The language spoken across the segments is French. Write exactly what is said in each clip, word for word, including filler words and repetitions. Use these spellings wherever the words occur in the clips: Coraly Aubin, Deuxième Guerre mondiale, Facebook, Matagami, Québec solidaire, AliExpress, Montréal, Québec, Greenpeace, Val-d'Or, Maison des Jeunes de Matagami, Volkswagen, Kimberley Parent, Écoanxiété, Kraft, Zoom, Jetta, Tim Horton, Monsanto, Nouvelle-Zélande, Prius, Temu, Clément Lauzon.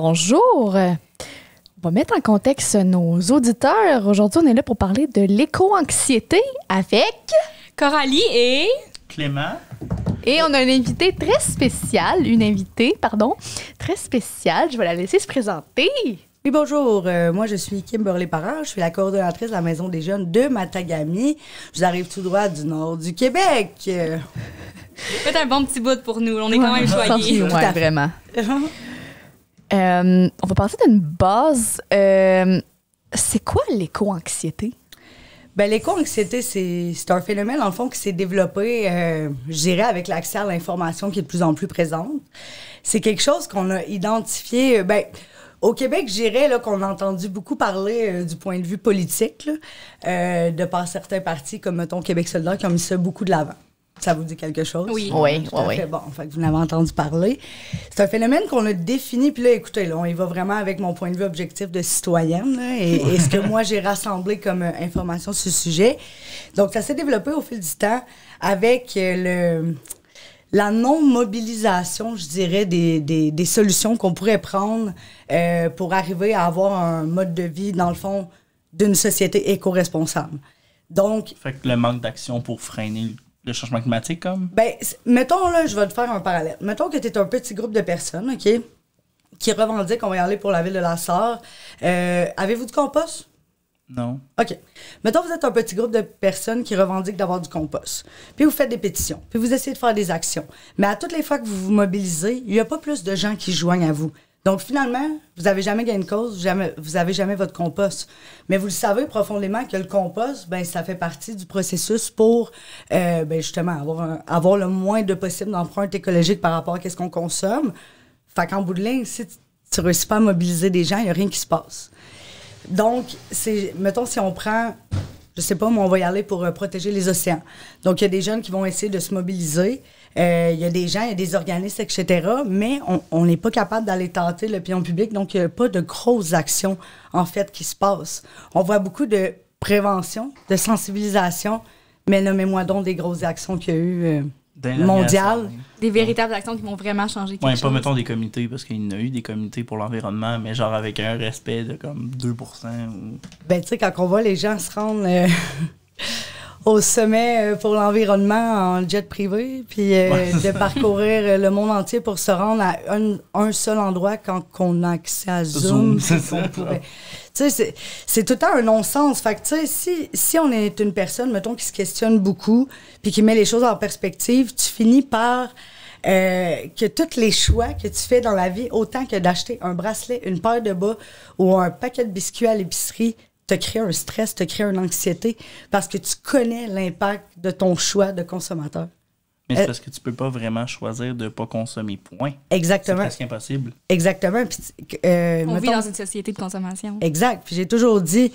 Bonjour! On va mettre en contexte nos auditeurs. Aujourd'hui, on est là pour parler de l'éco-anxiété avec... Coralie et... Clément. Et on a un invité très spécial, une invitée, pardon, très spéciale. Je vais la laisser se présenter. Oui, bonjour. Euh, moi, je suis Kimberley Parent. Je suis la coordonnatrice de la Maison des Jeunes de Matagami. Je vous arrive tout droit du nord du Québec. Euh... C'est un bon petit bout pour nous. On est quand même joyeux. Oui, vraiment. euh, on va partir d'une base. Euh, c'est quoi l'éco-anxiété? Ben, l'éco-anxiété, c'est un phénomène, en fond, qui s'est développé, euh, je dirais, avec l'accès à l'information qui est de plus en plus présente. C'est quelque chose qu'on a identifié... Ben, au Québec, je dirais qu'on a entendu beaucoup parler euh, du point de vue politique, là, euh, de par certains partis, comme, mettons, Québec solidaire, qui ont mis ça beaucoup de l'avant. Ça vous dit quelque chose? Oui, oui, oui. oui. Bon, fait que vous en avez entendu parler. C'est un phénomène qu'on a défini. Puis là, écoutez, là, on y va vraiment avec mon point de vue objectif de citoyenne là, et, et ce que moi, j'ai rassemblé comme euh, information sur le sujet. Donc, ça s'est développé au fil du temps avec euh, le... la non-mobilisation, je dirais, des, des, des solutions qu'on pourrait prendre euh, pour arriver à avoir un mode de vie, dans le fond, d'une société éco-responsable. Donc... Fait que le manque d'action pour freiner le changement climatique, comme? Ben, mettons, là, je vais te faire un parallèle. Mettons que tu es un petit groupe de personnes, OK, qui revendiquent qu'on va y aller pour la ville de la Sarre. Euh, Avez-vous du compost? Non. OK. Mettons, vous êtes un petit groupe de personnes qui revendiquent d'avoir du compost. Puis vous faites des pétitions. Puis vous essayez de faire des actions. Mais à toutes les fois que vous vous mobilisez, il n'y a pas plus de gens qui joignent à vous. Donc, finalement, vous n'avez jamais gagné une cause, jamais, vous n'avez jamais votre compost. Mais vous le savez profondément que le compost, ben, ça fait partie du processus pour, euh, ben, justement, avoir, un, avoir le moins de possible d'empreinte écologique par rapport à ce qu'on consomme. Fait qu'en bout de ligne, si tu ne réussis pas à mobiliser des gens, il n'y a rien qui se passe. Donc, c'est, mettons, si on prend, je sais pas, mais on va y aller pour euh, protéger les océans. Donc, il y a des jeunes qui vont essayer de se mobiliser. Il euh, y a des gens, il y a des organismes, et cetera. Mais on n'est pas capable d'aller tenter le pion public. Donc, il n'y a pas de grosses actions, en fait, qui se passent. On voit beaucoup de prévention, de sensibilisation, mais nommez-moi donc des grosses actions qu'il y a eu... Euh, mondiale. Des véritables actions qui vont vraiment changer quelque ouais, chose. Oui, pas mettons des comités, parce qu'il y en a eu des comités pour l'environnement, mais genre avec un respect de comme deux pour cent. Ou... Ben, tu sais, quand on voit les gens se rendre euh, au sommet pour l'environnement en jet privé, puis euh, ouais, de parcourir le monde entier pour se rendre à un, un seul endroit quand on a accès à Zoom. Zoom Tu sais, c'est tout le temps un non-sens. Fait que, tu sais, si, si on est une personne, mettons, qui se questionne beaucoup puis qui met les choses en perspective, tu finis par euh, que tous les choix que tu fais dans la vie, autant que d'acheter un bracelet, une paire de bas ou un paquet de biscuits à l'épicerie, te crée un stress, te crée une anxiété parce que tu connais l'impact de ton choix de consommateur. Mais c'est parce que tu peux pas vraiment choisir de pas consommer, point. Exactement. C'est presque impossible. Exactement. Puis, euh, on mettons, vit dans une société de consommation. Exact. Puis j'ai toujours dit,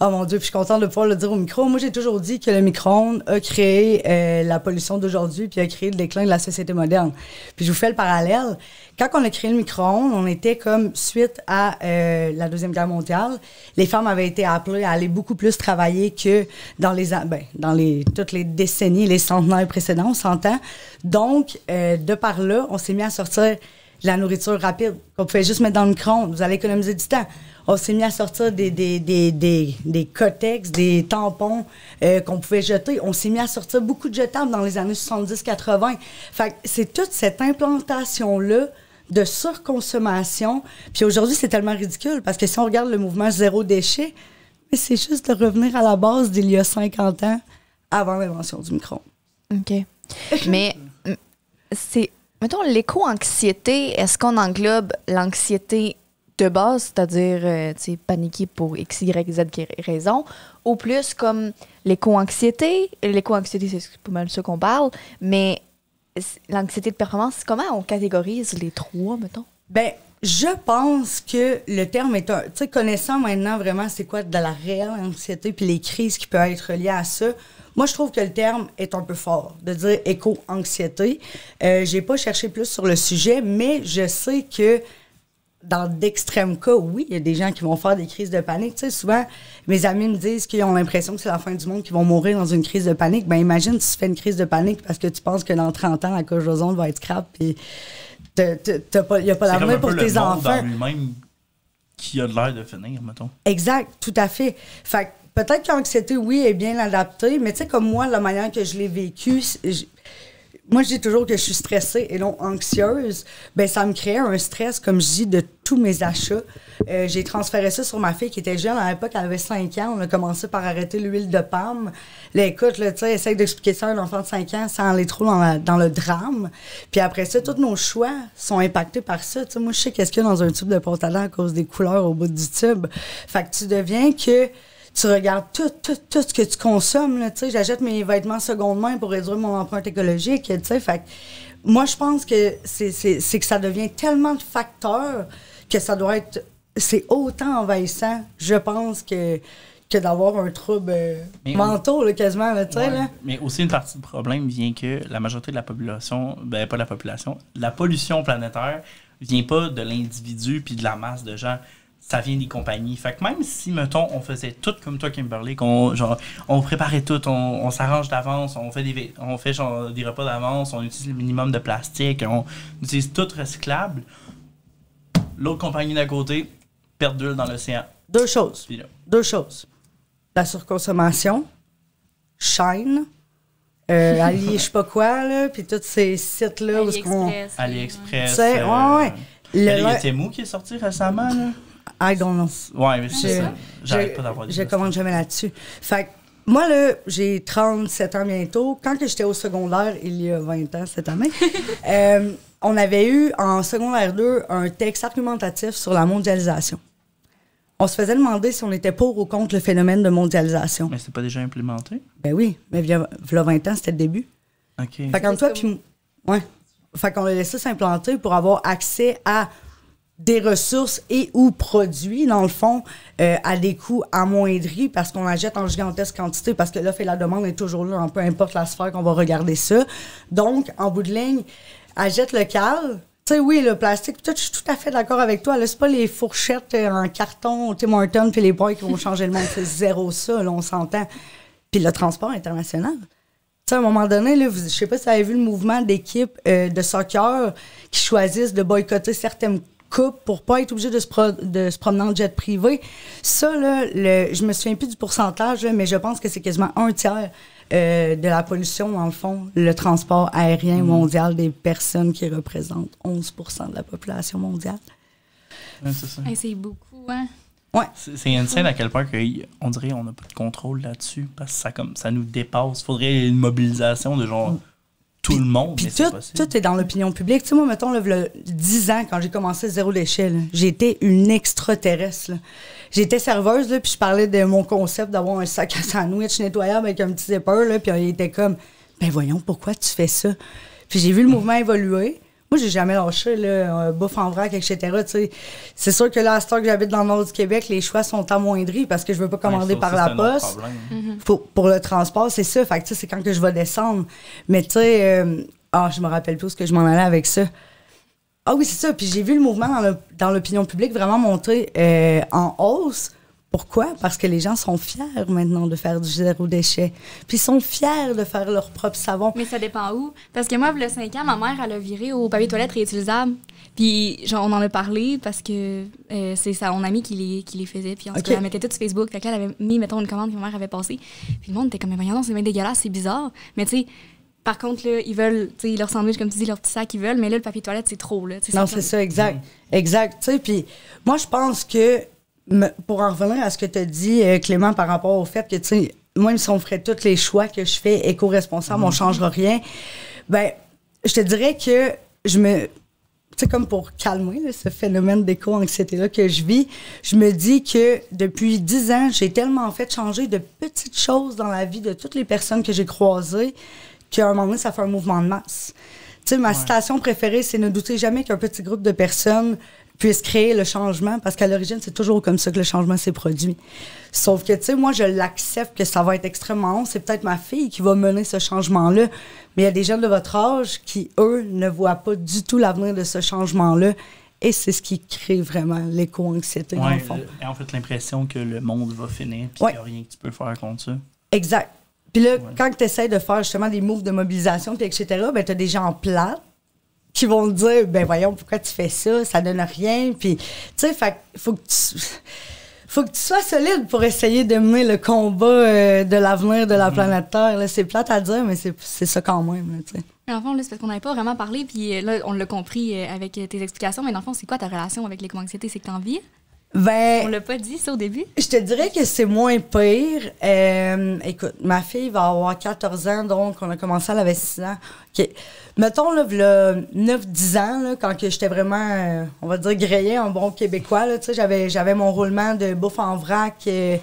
oh mon Dieu, puis je suis contente de pouvoir le dire au micro. Moi, j'ai toujours dit que le micro-ondes a créé euh, la pollution d'aujourd'hui puis a créé le déclin de la société moderne. Puis je vous fais le parallèle. Quand on a créé le micro-ondes, on était comme, suite à euh, la Deuxième Guerre mondiale, les femmes avaient été appelées à aller beaucoup plus travailler que dans les ben, dans les toutes les décennies, les centenaires précédents, on s'entend. Donc, euh, de par là, on s'est mis à sortir de la nourriture rapide qu'on pouvait juste mettre dans le micro-ondes. Vous allez économiser du temps. On s'est mis à sortir des, des, des, des, des cotex, des tampons euh, qu'on pouvait jeter. On s'est mis à sortir beaucoup de jetables dans les années soixante-dix quatre-vingt. Fait que c'est toute cette implantation-là de surconsommation. Puis aujourd'hui, c'est tellement ridicule parce que si on regarde le mouvement zéro déchet, c'est juste de revenir à la base d'il y a cinquante ans avant l'invention du micro-ondes. OK. Mais c'est, mettons, l'éco-anxiété, est-ce qu'on englobe l'anxiété de base, c'est-à-dire, euh, tu sais, paniquer pour X, Y, Z raison, ou plus comme l'éco-anxiété? L'éco-anxiété, c'est pas mal ça qu'on parle, mais l'anxiété de performance, comment on catégorise les trois, mettons? Bien, je pense que le terme est un... Tu sais, connaissant maintenant vraiment c'est quoi de la réelle anxiété puis les crises qui peuvent être liées à ça, moi, je trouve que le terme est un peu fort, de dire éco-anxiété. Euh, j'ai pas cherché plus sur le sujet, mais je sais que dans d'extrêmes cas, oui, il y a des gens qui vont faire des crises de panique. Tu sais, souvent, mes amis me disent qu'ils ont l'impression que c'est la fin du monde, qu'ils vont mourir dans une crise de panique. Ben imagine si tu fais une crise de panique parce que tu penses que dans trente ans, la cause ozone va être crap, puis Il n'y a pas d'avenir pour tes enfants. Lui-même qui a de l'air de finir, mettons. Exact, tout à fait. Fait peut-être que l'anxiété, oui, est bien adaptée, mais tu sais, comme moi, la manière que je l'ai vécue, moi, je dis toujours que je suis stressée et non anxieuse. Bien, ça me créait un stress, comme je dis, de tous mes achats. Euh, j'ai transféré ça sur ma fille qui était jeune. À l'époque, elle avait cinq ans. On a commencé par arrêter l'huile de palme. Là, écoute, là, tu sais, essaye d'expliquer ça à un enfant de cinq ans sans aller trop dans, la, dans le drame. Puis après ça, tous nos choix sont impactés par ça. Tu sais, moi, je sais qu'est-ce qu'il y a dans un tube de pâte à l'air à cause des couleurs au bout du tube. Fait que tu deviens que... Tu regardes tout, tout, tout ce que tu consommes. Là, tu sais, j'achète mes vêtements seconde main pour réduire mon empreinte écologique. Tu sais, fait, moi, je pense que c'est que ça devient tellement de facteurs que ça doit être... C'est autant envahissant, je pense, que, que d'avoir un trouble mais mental, là, quasiment. Là, tu sais, ouais, là. Mais aussi, une partie du problème vient que la majorité de la population... Ben, pas la population. La pollution planétaire vient pas de l'individu puis de la masse de gens. Ça vient des compagnies. Fait que même si, mettons, on faisait tout comme toi, Kimberley, qu'on on préparait tout, on, on s'arrange d'avance, on fait des on fait genre, des repas d'avance, on utilise le minimum de plastique, on utilise tout recyclable, l'autre compagnie d'à côté perd d'huile dans l'océan. Deux choses. Deux choses. La surconsommation, Shine, euh, Ali, je sais pas quoi, là, puis tous ces sites-là. AliExpress. AliExpress. C'est, ouais, ouais. Il y a Temu qui est sorti récemment, là. I don't know. Ouais, mais c'est ça. J'arrête pas d'avoir des Je commande jamais là-dessus. Fait que moi, là, j'ai trente-sept ans bientôt. Quand j'étais au secondaire, il y a vingt ans cette année, euh, on avait eu en secondaire deux un texte argumentatif sur la mondialisation. On se faisait demander si on était pour ou contre le phénomène de mondialisation. Mais c'est pas déjà implémenté? Ben oui, mais il y a vingt ans, c'était le début. OK. Fait qu'en toi, puis... Ouais. Fait qu'on l'a laissé s'implanter pour avoir accès à... des ressources et ou produits, dans le fond, euh, à des coûts amoindris parce qu'on la jette en gigantesque quantité parce que l'offre et la demande est toujours là, peu importe la sphère qu'on va regarder ça. Donc, en bout de ligne, achète local. Tu sais, oui, le plastique, je suis tout à fait d'accord avec toi. Là, c'est pas les fourchettes en carton, Tim Horton puis les boys qui vont changer le monde. C'est zéro ça, là, on s'entend. Puis le transport international. T'sais, à un moment donné, là, je sais pas si vous avez vu le mouvement d'équipes euh, de soccer qui choisissent de boycotter certaines coupe pour pas être obligé de se, pro de se promener en jet privé. Ça, là, le, je me souviens plus du pourcentage, là, mais je pense que c'est quasiment un tiers euh, de la pollution, dans le fond, le transport aérien mondial des personnes qui représentent onze pour cent de la population mondiale. Ouais, c'est hey, beaucoup, hein? Ouais. C'est insane à quel point que, on dirait qu'on n'a pas de contrôle là-dessus, parce que ça, comme, ça nous dépasse. Il faudrait une mobilisation de genre... Mm. Tout puis, le monde, puis mais tout, est tout est dans l'opinion publique. Tu sais, moi, mettons, le, le dix ans, quand j'ai commencé zéro déchet, j'étais une extraterrestre. J'étais serveuse, là, puis je parlais de mon concept d'avoir un sac à sandwich nettoyable avec un petit zipper, là, puis il était comme, ben voyons, pourquoi tu fais ça? Puis j'ai vu le mouvement évoluer. Moi, j'ai jamais lâché, là, euh, bouffe en vrac, et cetera. C'est sûr que là, à ce temps que j'habite dans le nord du Québec, les choix sont amoindris parce que je veux pas commander ouais, par la poste. Mm-hmm. pour, pour le transport, c'est ça. Fait que, tu sais, c'est quand que je vais descendre. Mais, tu sais, euh, ah, je me rappelle plus ce que je m'en allais avec ça. Ah oui, c'est ça. Puis j'ai vu le mouvement dans l'opinion publique vraiment monter euh, en hausse. Pourquoi? Parce que les gens sont fiers maintenant de faire du zéro déchet. Puis ils sont fiers de faire leur propre savon. Mais ça dépend où. Parce que moi, il y a cinq ans, ma mère, elle a viré au papier toilette réutilisable. Puis genre, on en a parlé parce que euh, c'est son amie qui les, qui les faisait. Puis on okay. la mettait tout sur Facebook. Fait que là, elle avait mis, mettons, une commande que ma mère avait passée. Puis le monde était comme, mais non, c'est bien dégueulasse, c'est bizarre. Mais tu sais, par contre, là, ils veulent, tu sais, leur sandwich, comme tu dis, leur petit sac, ils veulent. Mais là, le papier toilette, c'est trop, là. Non, c'est ça, exact. Mmh. Exact. Tu sais, puis moi, je pense que. Pour en revenir à ce que tu as dit, Clément, par rapport au fait que, tu sais, moi, si on ferait tous les choix que je fais éco-responsable, mmh. on ne changera rien, ben je te dirais que je me... Tu sais, comme pour calmer là, ce phénomène d'éco-anxiété-là que je vis, je me dis que depuis dix ans, j'ai tellement fait changer de petites choses dans la vie de toutes les personnes que j'ai croisées qu'à un moment donné, ça fait un mouvement de masse. Tu sais, ma ouais. citation préférée, c'est « Ne doutez jamais qu'un petit groupe de personnes... » puisse créer le changement, parce qu'à l'origine, c'est toujours comme ça que le changement s'est produit. Sauf que, tu sais, moi, je l'accepte que ça va être extrêmement long. C'est peut-être ma fille qui va mener ce changement-là. Mais il y a des jeunes de votre âge qui, eux, ne voient pas du tout l'avenir de ce changement-là. Et c'est ce qui crée vraiment l'éco-anxiété, ouais, dans le fond. Et en fait, l'impression que le monde va finir, puis ouais. qu'il n'y a rien que tu peux faire contre ça. Exact. Puis là, ouais. quand tu essaies de faire justement des moves de mobilisation, puis et cetera, ben tu as des gens plates qui vont me dire, ben voyons, pourquoi tu fais ça? Ça donne rien. Puis, tu sais, fait faut que tu... faut que tu sois solide pour essayer de mener le combat euh, de l'avenir de la planète Terre. C'est plate à dire, mais c'est ça quand même. Là, t'sais. Mais dans le fond, c'est parce qu'on n'avait pas vraiment parlé, puis là, on l'a compris avec tes explications, mais dans le fond, c'est quoi ta relation avec l'éco-anxiété? C'est que t'en vis? Ben, on l'a pas dit, ça, au début? Je te dirais que c'est moins pire. Euh, écoute, ma fille va avoir quatorze ans, donc on a commencé à l'avait six ans. Okay. Mettons, là, neuf dix ans, là, quand j'étais vraiment, euh, on va dire, grillée en bon québécois, j'avais mon roulement de bouffe en vrac. Euh,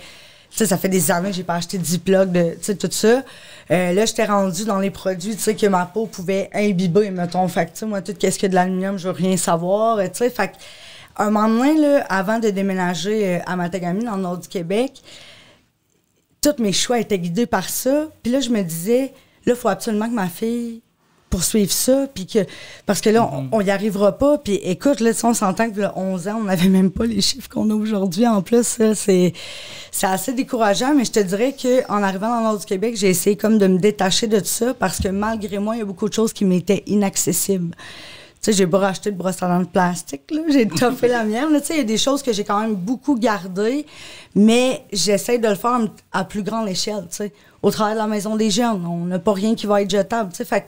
ça fait des années que j'ai pas acheté dix blocs de tout ça. Euh, là, j'étais rendue dans les produits que ma peau pouvait imbiber, mettons. Fait que, moi, tout qu'est-ce que de l'aluminium, je veux rien savoir. Fait que, un moment donné, là, avant de déménager à Matagami, dans le nord du Québec, tous mes choix étaient guidés par ça. Puis là, je me disais, là, il faut absolument que ma fille poursuive ça, puis que, parce que là, mm-hmm. on n'y arrivera pas. Puis écoute, là, on s'entend que là, onze ans, on n'avait même pas les chiffres qu'on a aujourd'hui. En plus, c'est assez décourageant, mais je te dirais qu'en arrivant dans le nord du Québec, j'ai essayé comme de me détacher de tout ça, parce que malgré moi, il y a beaucoup de choses qui m'étaient inaccessibles. Tu sais, j'ai pas racheté de brosse à dents de plastique, là. J'ai toffé la mienne. Tu sais, il y a des choses que j'ai quand même beaucoup gardées, mais j'essaie de le faire à plus grande échelle, tu sais. Au travers de la Maison des Jeunes, on n'a pas rien qui va être jetable, tu sais. Fait que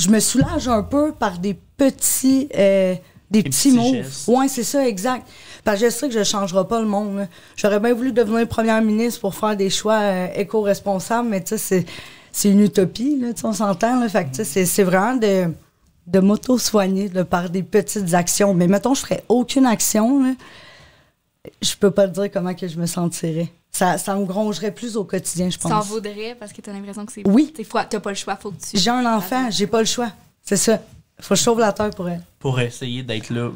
je me soulage un peu par des petits... Euh, des, des petits, petits mots. Oui, c'est ça, exact. Parce que je sais que je ne changerai pas le monde. J'aurais bien voulu devenir première ministre pour faire des choix euh, éco-responsables, mais tu sais, c'est c'est une utopie, là, tu sais, on s'entend, là. Fait que tu sais, c'est vraiment de... de m'auto-soigner par des petites actions. Mais mettons, je ferais aucune action, là, je peux pas te dire comment que je me sentirais. Ça, ça me grongerait plus au quotidien, je pense. Ça en vaudrait parce que tu as l'impression que c'est... Oui. Tu n'as pas le choix, faut que tu... J'ai un enfant, j'ai pas le choix. C'est ça. Faut que je sauve la terre pour elle. Pour essayer d'être là,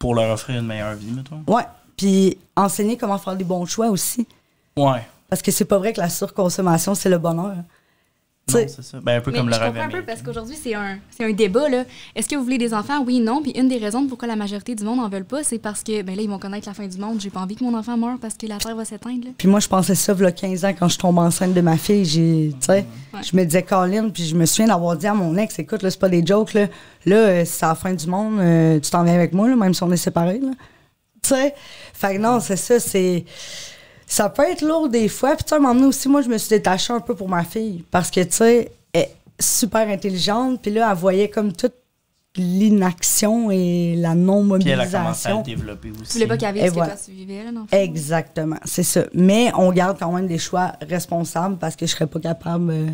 pour leur offrir une meilleure vie, mettons. Ouais. Puis enseigner comment faire des bons choix aussi. Ouais. Parce que c'est pas vrai que la surconsommation, c'est le bonheur. Non, c'est ça. Ben, un peu mais comme le rêve américain. Je comprends un peu parce qu'aujourd'hui, c'est un, un débat. Est-ce que vous voulez des enfants? Oui, non. Puis une des raisons pourquoi la majorité du monde n'en veulent pas, c'est parce que ben là, ils vont connaître la fin du monde. J'ai pas envie que mon enfant meure parce que la Terre va s'éteindre. Puis moi, je pensais ça, il y a quinze ans, quand je tombe enceinte de ma fille. J'ai, ouais. Je me disais, Colin, puis je me souviens d'avoir dit à mon ex, écoute, c'est pas des jokes. Là, là euh, c'est la fin du monde. Euh, tu t'en viens avec moi, là, même si on est séparés. Tu sais? Fait que non, c'est ça. c'est... Ça peut être lourd des fois. Puis, tu sais, à un moment donné aussi, moi, je me suis détachée un peu pour ma fille. Parce que, tu sais, elle est super intelligente. Puis là, elle voyait comme toute l'inaction et la non-mobilisation. Puis elle a commencé à le développer aussi. Tu voulais pas qu'elle vive ce que toi, tu vivais, là, non? Exactement, c'est ça. Mais on garde quand même des choix responsables parce que je serais pas capable... Euh,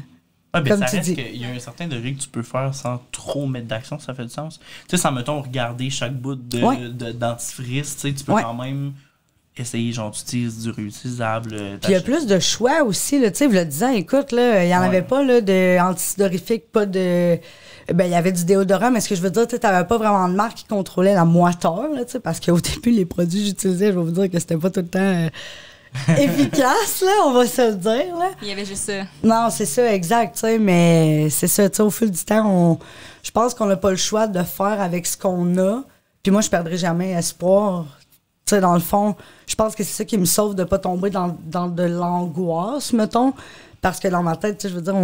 ah, comme ben, ça tu reste dis. Il y a un certain degré que tu peux faire sans trop mettre d'action, ça fait du sens. Tu sais, sans, mettons, regarder chaque bout de, ouais. de, de dentifrice, tu sais, tu peux ouais. quand même... essayer, genre, tu utilises du réutilisable. Puis il y a plus de choix aussi, là, tu sais, vous le disant, écoute, là, il n'y en ouais. avait pas, là, de antisudorifique, pas de... Ben, il y avait du déodorant, mais ce que je veux dire, tu sais, t'avais pas vraiment de marque qui contrôlait la moiteur, là, tu sais, parce qu'au début, les produits que j'utilisais, je vais vous dire que c'était pas tout le temps euh, efficace, là, on va se le dire, là. Il y avait juste ça. Non, c'est ça, exact, tu sais, mais c'est ça, tu sais, au fil du temps, on... je pense qu'on n'a pas le choix de faire avec ce qu'on a, puis moi, je perdrai jamais espoir. Tu sais, dans le fond, je pense que c'est ça qui me sauve de ne pas tomber dans, dans de l'angoisse, mettons. Parce que dans ma tête, tu sais, je veux dire,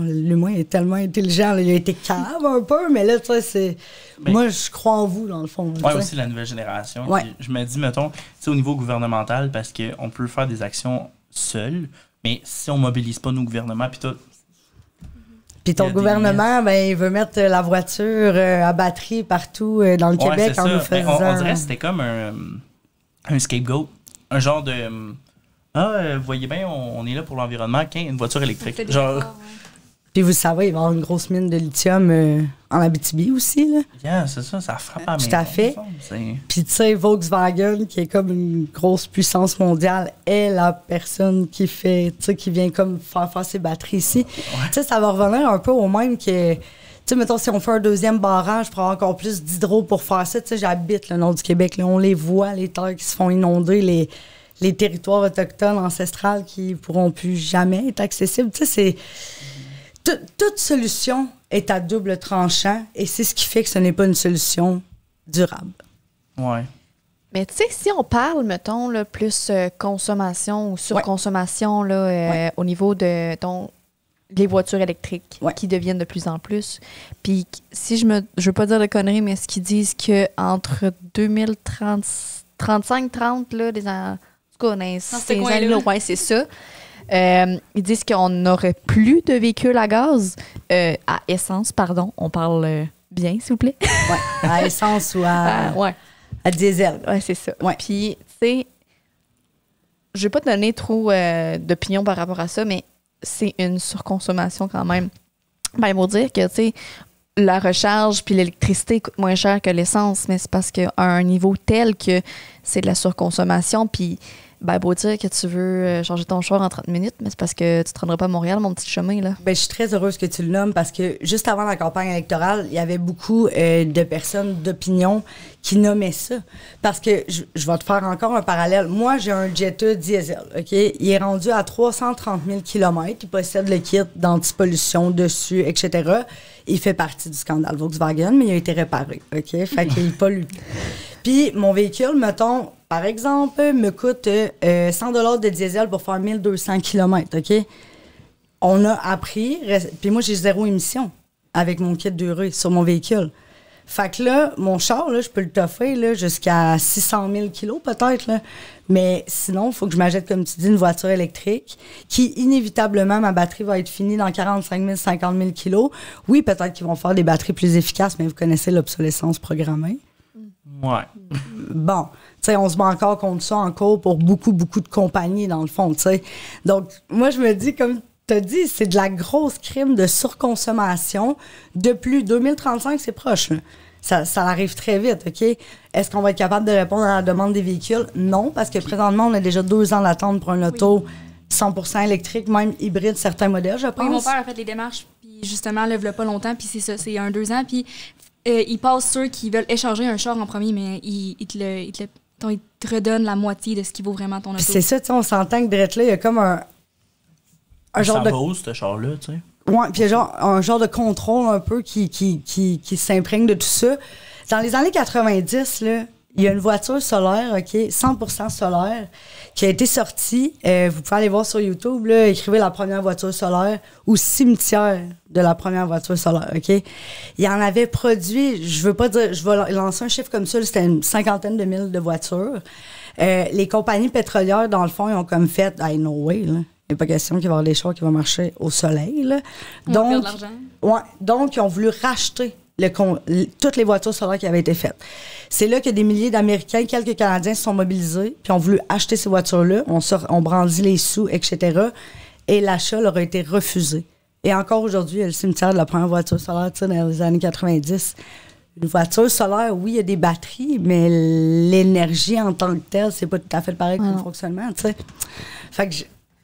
l'humain est tellement intelligent. Là, il a été cave un peu, mais là, tu sais, c'est... Moi, je crois en vous, dans le fond. Oui, aussi la nouvelle génération. Ouais. Je me dis, mettons, tu sais, au niveau gouvernemental, parce qu'on peut faire des actions seules, mais si on ne mobilise pas nos gouvernements, puis tout... Puis ton gouvernement, des... ben, il veut mettre la voiture à batterie partout dans le ouais, Québec en ça. Nous faisant... Ben, on, on dirait que c'était comme un... un scapegoat, un genre de « Ah, euh, voyez bien, on, on est là pour l'environnement, qu'un une voiture électrique. » Genre... Puis vous savez, il va y avoir une grosse mine de lithium euh, en Abitibi aussi, là. Yeah, c'est ça, ça frappe à mes... Tout à fait. Puis tu sais, Volkswagen, qui est comme une grosse puissance mondiale, est la personne qui fait, tu sais, qui vient comme faire faire ses batteries ici. Ouais. Tu sais, ça va revenir un peu au même que... Tu sais, mettons, si on fait un deuxième barrage, je prends encore plus d'hydro pour faire ça. Tu sais, j'habite le nord du Québec. Là, on les voit, les terres qui se font inonder, les, les territoires autochtones, ancestrales qui pourront plus jamais être accessibles. Tu sais, c'est... Toute solution est à double tranchant et c'est ce qui fait que ce n'est pas une solution durable. Ouais. Mais tu sais, si on parle, mettons, là, plus euh, consommation ou surconsommation, ouais. là, euh, ouais. au niveau de... Ton, les voitures électriques ouais. qui deviennent de plus en plus. Puis si je me, je veux pas dire de conneries, mais ce qu'ils disent qu'entre deux mille trente-cinq trente, là, des ans, en tout cas, on a ces années-là, ouais, c'est ça. Euh, ils disent qu'on n'aurait plus de véhicules à gaz, euh, à essence, pardon. On parle euh, bien, s'il vous plaît. Ouais, à essence ou à, euh, ouais. à diesel. Oui, c'est ça. Ouais. Puis, tu sais, je vais pas te donner trop euh, d'opinion par rapport à ça, mais c'est une surconsommation quand même. Ben, il faut dire que, tu sais, la recharge puis l'électricité coûte moins cher que l'essence, mais c'est parce qu'à un niveau tel que c'est de la surconsommation. Puis, ben, beau dire que tu veux changer ton char en trente minutes, mais c'est parce que tu te rendras pas à Montréal, mon petit chemin, là. Ben, je suis très heureuse que tu le nommes parce que juste avant la campagne électorale, il y avait beaucoup euh, de personnes d'opinion qui nommaient ça. Parce que, je, je vais te faire encore un parallèle. Moi, j'ai un Jetta diesel, OK? Il est rendu à trois cent trente mille kilomètres. Il possède le kit d'antipollution dessus, et cetera. Il fait partie du scandale Volkswagen, mais il a été réparé, OK? Fait qu'il pollue. Puis, mon véhicule, mettons... Par exemple, me coûte euh, cent dollars de diesel pour faire mille deux cents kilomètres, OK? On a appris... Puis moi, j'ai zéro émission avec mon kit d'urée sur mon véhicule. Fait que là, mon char, là, je peux le toffer jusqu'à six cent mille kilos peut-être. Mais sinon, il faut que je m'achète, comme tu dis, une voiture électrique qui, inévitablement, ma batterie va être finie dans quarante-cinq mille, cinquante mille kilos. Oui, peut-être qu'ils vont faire des batteries plus efficaces, mais vous connaissez l'obsolescence programmée. Ouais. Bon... T'sais, on se bat encore contre ça en cours pour beaucoup, beaucoup de compagnies, dans le fond. T'sais. Donc, moi, je me dis, comme tu as dit, c'est de la grosse crime de surconsommation. De plus, deux mille trente-cinq, c'est proche. Ça, ça arrive très vite, OK? Est-ce qu'on va être capable de répondre à la demande des véhicules? Non, parce que présentement, on a déjà deux ans d'attente pour un auto cent pour cent électrique, même hybride, certains modèles, je pense. Oui, mon père a fait les démarches, puis justement, lève le pas longtemps, puis c'est ça, c'est un, deux ans. Puis euh, ils passent ceux qui veulent échanger un char en premier, mais ils, ils te le... Ils te le ils te redonnent la moitié de ce qui vaut vraiment ton auto. C'est ça, tu sais, on s'entend que Drette là, il y a comme un, un genre de... Ça vaut, ce char-là, tu sais. Oui, puis genre, un genre de contrôle un peu qui, qui, qui, qui s'imprègne de tout ça. Dans les années quatre-vingt-dix, là, il y a une voiture solaire, OK, cent pour cent solaire, qui a été sortie. Euh, vous pouvez aller voir sur YouTube, là, écrivez la première voiture solaire ou cimetière de la première voiture solaire, OK? Il en avait produit, je veux pas dire, je vais lancer un chiffre comme ça, c'était une cinquantaine de mille de voitures. Euh, les compagnies pétrolières, dans le fond, ils ont comme fait, hey, no way, là. Il n'y a pas question qu'il va y avoir des chars qui vont marcher au soleil, là. Donc, ouais, donc, ils ont voulu racheter Le con, le, toutes les voitures solaires qui avaient été faites. C'est là que des milliers d'Américains, quelques Canadiens se sont mobilisés puis ont voulu acheter ces voitures-là. On, on brandit les sous, et cetera. Et l'achat leur a été refusé. Et encore aujourd'hui, il y a le cimetière de la première voiture solaire dans les années quatre-vingt-dix. Une voiture solaire, oui, il y a des batteries, mais l'énergie en tant que telle, c'est pas tout à fait pareil que le fonctionnement. T'sais. Fait que...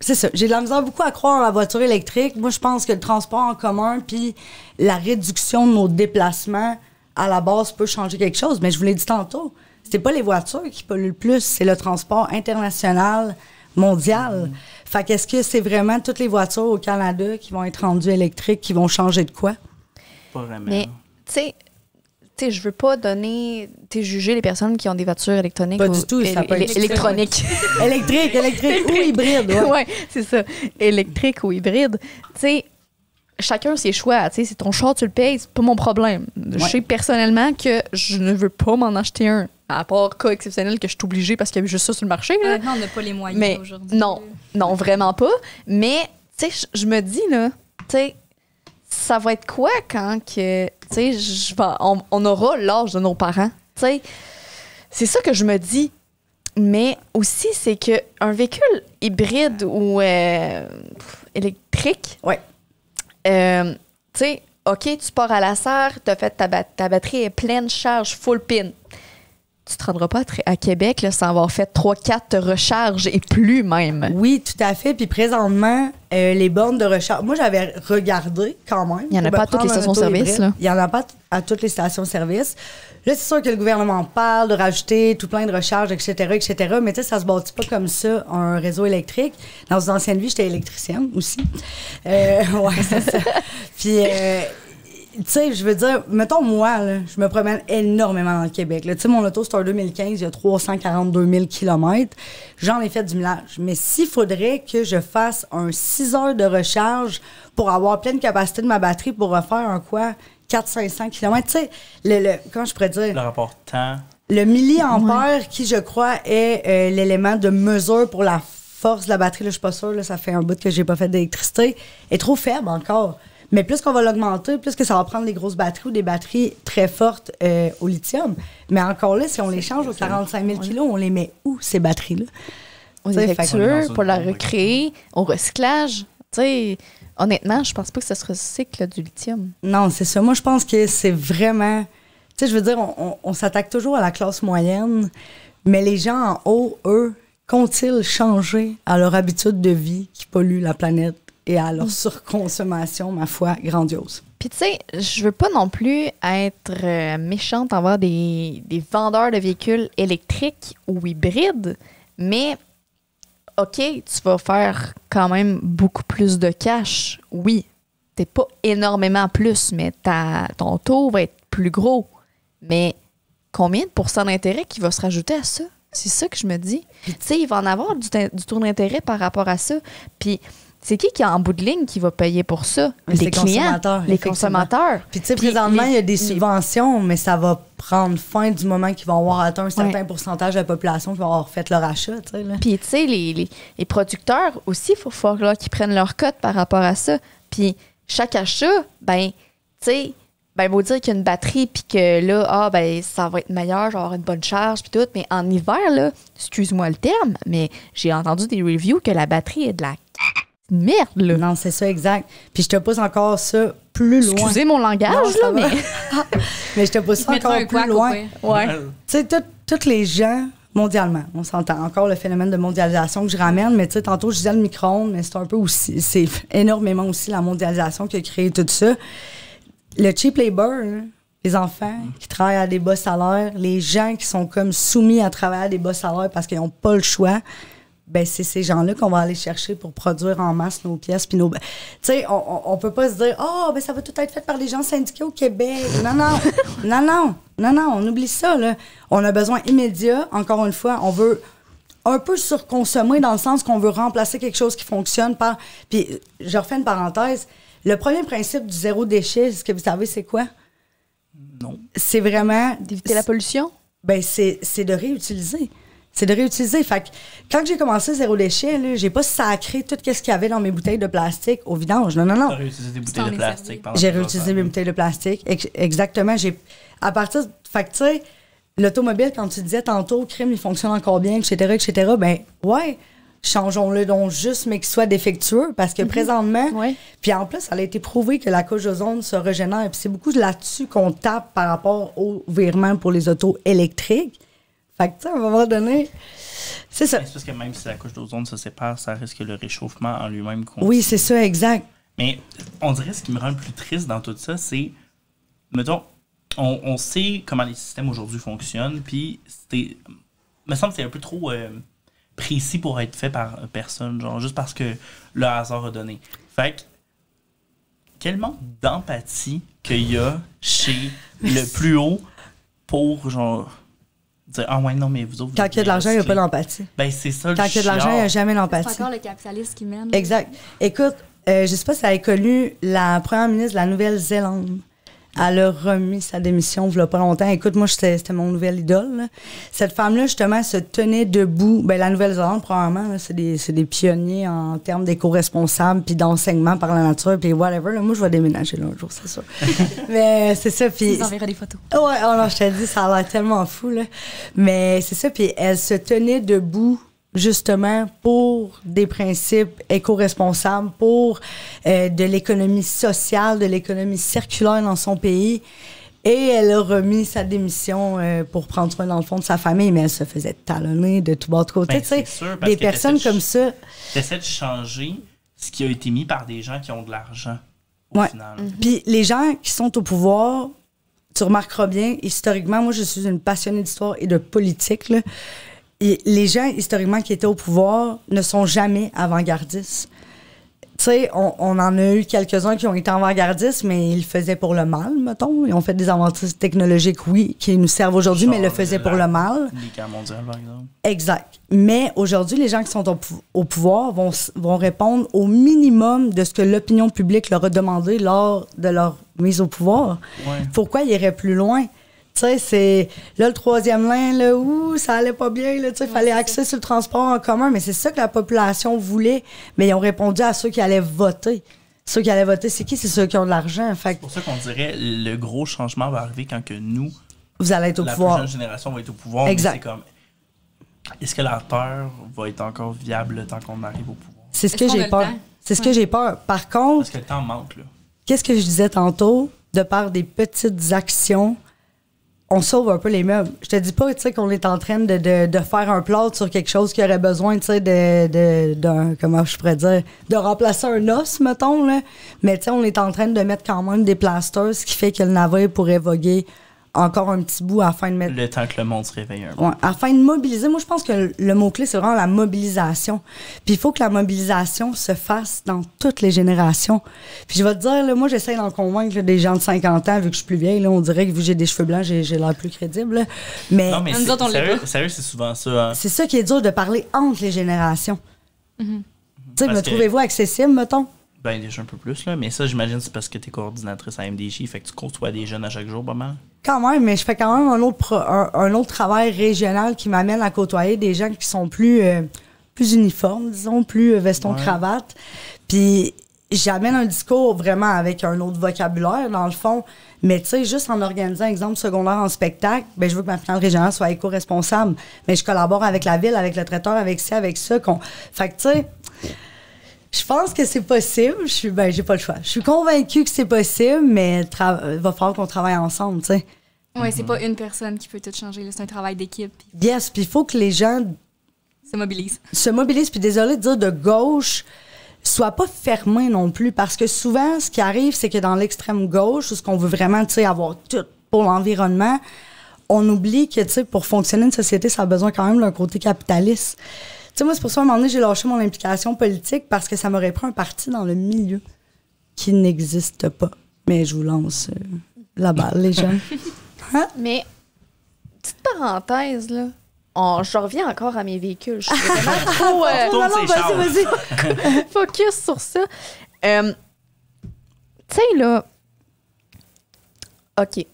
C'est ça. J'ai de la misère beaucoup à croire en la voiture électrique. Moi, je pense que le transport en commun puis la réduction de nos déplacements à la base peut changer quelque chose. Mais je vous l'ai dit tantôt, c'est pas les voitures qui polluent le plus, c'est le transport international, mondial. Mmh. Fait qu'est-ce que c'est vraiment toutes les voitures au Canada qui vont être rendues électriques, qui vont changer de quoi? Pas vraiment. Mais, tu sais... T'sais, je veux pas donner, t'sais, juger les personnes qui ont des voitures électroniques. Pas ou, du tout, ça peut être électronique. Électrique, électrique ou hybride. Oui, ouais, c'est ça. Électrique ou hybride. T'sais, chacun ses choix. T'sais, c'est ton char, tu le payes, c'est pas mon problème. Ouais. Je sais personnellement que je ne veux pas m'en acheter un, à part cas exceptionnel que je suis obligée parce qu'il y a juste ça sur le marché. Là. Euh, non, on n'a pas les moyens aujourd'hui. Non, non, vraiment pas. Mais je me dis, là, t'sais, ça va être quoi quand que... T'sais, je, on, on aura l'âge de nos parents. T'sais, c'est ça que je me dis. Mais aussi, c'est qu'un véhicule hybride ou euh, électrique, ouais. euh, t'sais, OK, tu pars à la serre, t'as fait ta, ba ta batterie est pleine, charge, full pin. Tu te rendras pas à Québec là, sans avoir fait trois quatre recharges et plus même. Oui, tout à fait. Puis présentement, euh, les bornes de recharge... Moi, j'avais regardé quand même. Il n'y en a pas à toutes les stations-service. Il n'y en a pas à toutes les stations-service. Là, c'est sûr que le gouvernement parle de rajouter tout plein de recharges, et cetera, et cetera. Mais tu sais, ça se bâtit pas comme ça, un réseau électrique. Dans une ancienne vie, j'étais électricienne aussi. Euh, ouais, c'est ça. Puis... Euh, tu sais, je veux dire, mettons moi, là, je me promène énormément dans le Québec. Tu sais, mon auto, c'est un deux mille quinze, il y a trois cent quarante-deux mille kilomètres. J'en ai fait du millage. Mais s'il faudrait que je fasse un six heures de recharge pour avoir pleine capacité de ma batterie pour refaire un quoi, quatre cents à cinq cents kilomètres, tu sais, le, le, comment je pourrais dire? Le rapport temps. Le milliampère, oui, qui, je crois, est euh, l'élément de mesure pour la force de la batterie, là, je suis pas sûre, là, ça fait un bout que j'ai pas fait d'électricité, est trop faible encore. Mais plus qu'on va l'augmenter, plus que ça va prendre des grosses batteries ou des batteries très fortes euh, au lithium. Mais encore là, si on les change aux quarante-cinq mille kilos, on les met où, ces batteries-là? Aux effectueux, pour la recréer, au recyclage. Tu sais, honnêtement, je pense pas que ça se recycle du lithium. Non, c'est ça. Moi, je pense que c'est vraiment... Tu sais, je veux dire, on, on, on s'attaque toujours à la classe moyenne, mais les gens en haut, eux, qu'ont-ils changé à leur habitude de vie qui pollue la planète? Et à leur surconsommation, ma foi, grandiose. Puis tu sais, je veux pas non plus être euh, méchante envers des, des vendeurs de véhicules électriques ou hybrides, mais OK, tu vas faire quand même beaucoup plus de cash, oui. T'es pas énormément plus, mais ta, ton taux va être plus gros. Mais combien de pourcents d'intérêt qui va se rajouter à ça? C'est ça que je me dis. Tu sais, il va en avoir du, du taux d'intérêt par rapport à ça. Puis... c'est qui qui, en bout de ligne, qui va payer pour ça? Mais les clients, consommateurs, les consommateurs. Puis, tu sais, présentement, il y a des subventions, les... mais ça va prendre fin du moment qu'ils vont avoir atteint un certain, ouais, pourcentage de la population qui va avoir fait leur achat. Puis, tu sais, les, les, les producteurs aussi, il faut falloir qu'ils prennent leur cote par rapport à ça. Puis, chaque achat, ben, tu sais, ben, il faut dire qu'il y a une batterie, puis que là, ah, ben, ça va être meilleur, je vais avoir une bonne charge, puis tout. Mais en hiver, là, excuse-moi le terme, mais j'ai entendu des reviews que la batterie est de la... merde, là. Non, c'est ça, exact. Puis je te pousse encore ça plus loin. Excusez mon langage, non, là, mais... mais je te pousse ça encore plus loin. Ouais. Tu sais, toutes les gens, mondialement, on s'entend encore le phénomène de mondialisation que je ramène, mais tu sais, tantôt, je disais le micro-ondes, mais c'est un peu aussi... c'est énormément aussi la mondialisation qui a créé tout ça. Le cheap labor, hein, les enfants qui travaillent à des bas salaires, les gens qui sont comme soumis à travailler à des bas salaires parce qu'ils n'ont pas le choix... ben c'est ces gens-là qu'on va aller chercher pour produire en masse nos pièces. Puis nos... Tu sais, on, on peut pas se dire « Ah, oh, ben ça va tout être fait par les gens syndiqués au Québec. » Non, non, non, non, non, non, on oublie ça, là. On a besoin immédiat, encore une fois, on veut un peu surconsommer dans le sens qu'on veut remplacer quelque chose qui fonctionne par... Puis, je refais une parenthèse, le premier principe du zéro déchet, est-ce que vous savez c'est quoi? Non. C'est vraiment... d'éviter la pollution? Ben c'est de réutiliser. C'est de réutiliser. Fait que, quand j'ai commencé Zéro Déchet, j'ai pas sacré tout ce qu'il y avait dans mes bouteilles de plastique au vidange. Non, non, non. J'ai réutilisé des bouteilles de plastique. J'ai réutilisé mes bouteilles de plastique. Exactement. À partir de... Fait que, tu sais, l'automobile, quand tu disais tantôt, crime, il fonctionne encore bien, et cetera, et cetera, ben ouais, changeons-le donc juste, mais qu'il soit défectueux, parce que mm-hmm. présentement... Ouais. Puis en plus, ça a été prouvé que la couche d'ozone se régénère. Puis c'est beaucoup là-dessus qu'on tape par rapport au virement pour les autos électriques. Fait que, tu sais, à un moment donné, c'est ça. C'est parce que même si la couche d'ozone se sépare, ça risque le réchauffement en lui-même. Oui, c'est ça, exact. Mais on dirait ce qui me rend le plus triste dans tout ça, c'est, mettons, on, on sait comment les systèmes aujourd'hui fonctionnent, puis c'était, me semble que c'est un peu trop euh, précis pour être fait par personne, genre juste parce que le hasard a donné. Fait que, quel manque d'empathie qu'il y a chez le plus haut pour, genre... dire, ah ouais, non, mais vous autres, vous... Quand il y a de l'argent, il n'y a pas d'empathie. Ben, c'est ça le Quand il y a de l'argent, il n'y a jamais d'empathie. C'est encore le capitaliste qui mène. Exact. Écoute, euh, je ne sais pas si vous avez connu la première ministre de la Nouvelle-Zélande. Elle a remis sa démission il n'y a pas longtemps. Écoute, moi, c'était mon nouvelle idole, là. Cette femme-là, justement, se tenait debout. Ben, la Nouvelle-Zélande, probablement, c'est des, des pionniers en termes d'éco-responsables puis d'enseignement par la nature, puis whatever. Là, moi, je vais déménager là, un jour, c'est sûr. Mais c'est ça, puis... vous enverrez des photos. Ouais, oh non, je te dis, ça a l'air tellement fou, là. Mais c'est ça, puis elle se tenait debout justement pour des principes éco-responsables, pour euh, de l'économie sociale, de l'économie circulaire dans son pays. Et elle a remis sa démission euh, pour prendre soin, dans le fond, de sa famille. Mais elle se faisait talonner de tout bord de côté. Ben, c'est sûr, parce des que personnes comme ça... Tu essaies de changer ce qui a été mis par des gens qui ont de l'argent, au ouais. final. Mm-hmm. Puis les gens qui sont au pouvoir, tu remarqueras bien, historiquement, moi, je suis une passionnée d'histoire et de politique, là. Et les gens, historiquement, qui étaient au pouvoir ne sont jamais avant-gardistes. Tu sais, on, on en a eu quelques-uns qui ont été avant-gardistes, mais ils le faisaient pour le mal, mettons. Ils ont fait des avancées technologiques, oui, qui nous servent aujourd'hui, mais ils le faisaient pour le mal. Les guerres mondiales, par exemple. Exact. Mais aujourd'hui, les gens qui sont au, au pouvoir vont, vont répondre au minimum de ce que l'opinion publique leur a demandé lors de leur mise au pouvoir. Ouais. Pourquoi ils iraient plus loin? Tu sais, c'est... Là, le troisième lien, là, ouh, ça allait pas bien, là, tu sais, il fallait axer sur le transport en commun, mais c'est ça que la population voulait. Mais ils ont répondu à ceux qui allaient voter. Ceux qui allaient voter, c'est qui? C'est ceux qui ont de l'argent, fait... C'est pour ça qu'on dirait le gros changement va arriver quand que nous... Vous allez être au pouvoir. La prochaine génération va être au pouvoir. Exact. C'est comme... Est-ce que la terre va être encore viable tant qu'on arrive au pouvoir? C'est ce que j'ai peur. C'est ce que j'ai peur. Par contre... Parce que le temps manque, là. Qu'est-ce que je disais tantôt? De par des petites actions... on sauve un peu les meubles. Je te dis pas, tu sais, qu'on est en train de, de, de faire un plâtre sur quelque chose qui aurait besoin, tu sais, de, de, de, comment je pourrais dire, de remplacer un os, mettons, là. Mais, tu sais, on est en train de mettre quand même des plasters, ce qui fait que le navire pourrait voguer encore un petit bout afin de mettre... Le temps que le monde se réveille un peu. Ouais, afin de mobiliser. Moi, je pense que le mot-clé, c'est vraiment la mobilisation. Puis il faut que la mobilisation se fasse dans toutes les générations. Puis je vais te dire, là, moi, j'essaie d'en convaincre là, des gens de cinquante ans, vu que je suis plus vieille. Là, on dirait que vu que j'ai des cheveux blancs, j'ai l'air plus crédible. Là. Mais, non, mais nous autres, on l'a pas. Sérieux, c'est souvent ça. Hein? C'est ça qui est dur de parler entre les générations. Mm-hmm. Tu sais, me que... trouvez-vous accessible, mettons? Ben, déjà un peu plus, là. Mais ça, j'imagine, c'est parce que tu es coordinatrice à M D J, fait que tu côtoies des jeunes à chaque jour, pas mal. Quand même, mais je fais quand même un autre, pro, un, un autre travail régional qui m'amène à côtoyer des gens qui sont plus, euh, plus uniformes, disons, plus veston-cravate. Ouais. Puis j'amène un discours vraiment avec un autre vocabulaire, dans le fond. Mais tu sais, juste en organisant, exemple, secondaire en spectacle, ben je veux que ma finale régionale soit éco-responsable. Mais je collabore avec la ville, avec le traiteur, avec ci, avec ça. Qu'on... Fait que tu sais... Je pense que c'est possible. Je suis, ben, j'ai pas le choix. Je suis convaincue que c'est possible, mais il va falloir qu'on travaille ensemble, tu sais. Oui, c'est pas une personne qui peut tout changer. C'est un travail d'équipe. Pis... Yes, puis il faut que les gens... Se mobilisent. Se mobilisent. Puis désolé de dire de gauche, sois pas fermé non plus, parce que souvent, ce qui arrive, c'est que dans l'extrême gauche, où ce qu'on veut vraiment, tu sais, avoir tout pour l'environnement, on oublie que, tu sais, pour fonctionner une société, ça a besoin quand même d'un côté capitaliste. Tu sais, moi, c'est pour ça, à un moment donné, j'ai lâché mon implication politique parce que ça m'aurait pris un parti dans le milieu qui n'existe pas. Mais je vous lance euh, la balle, les gens. Hein? Mais, petite parenthèse, là. On, je reviens encore à mes véhicules. Je suis vraiment trop... Euh, non, non, vas-y, vas-y. Focus sur ça. Euh, tu sais, là... OK.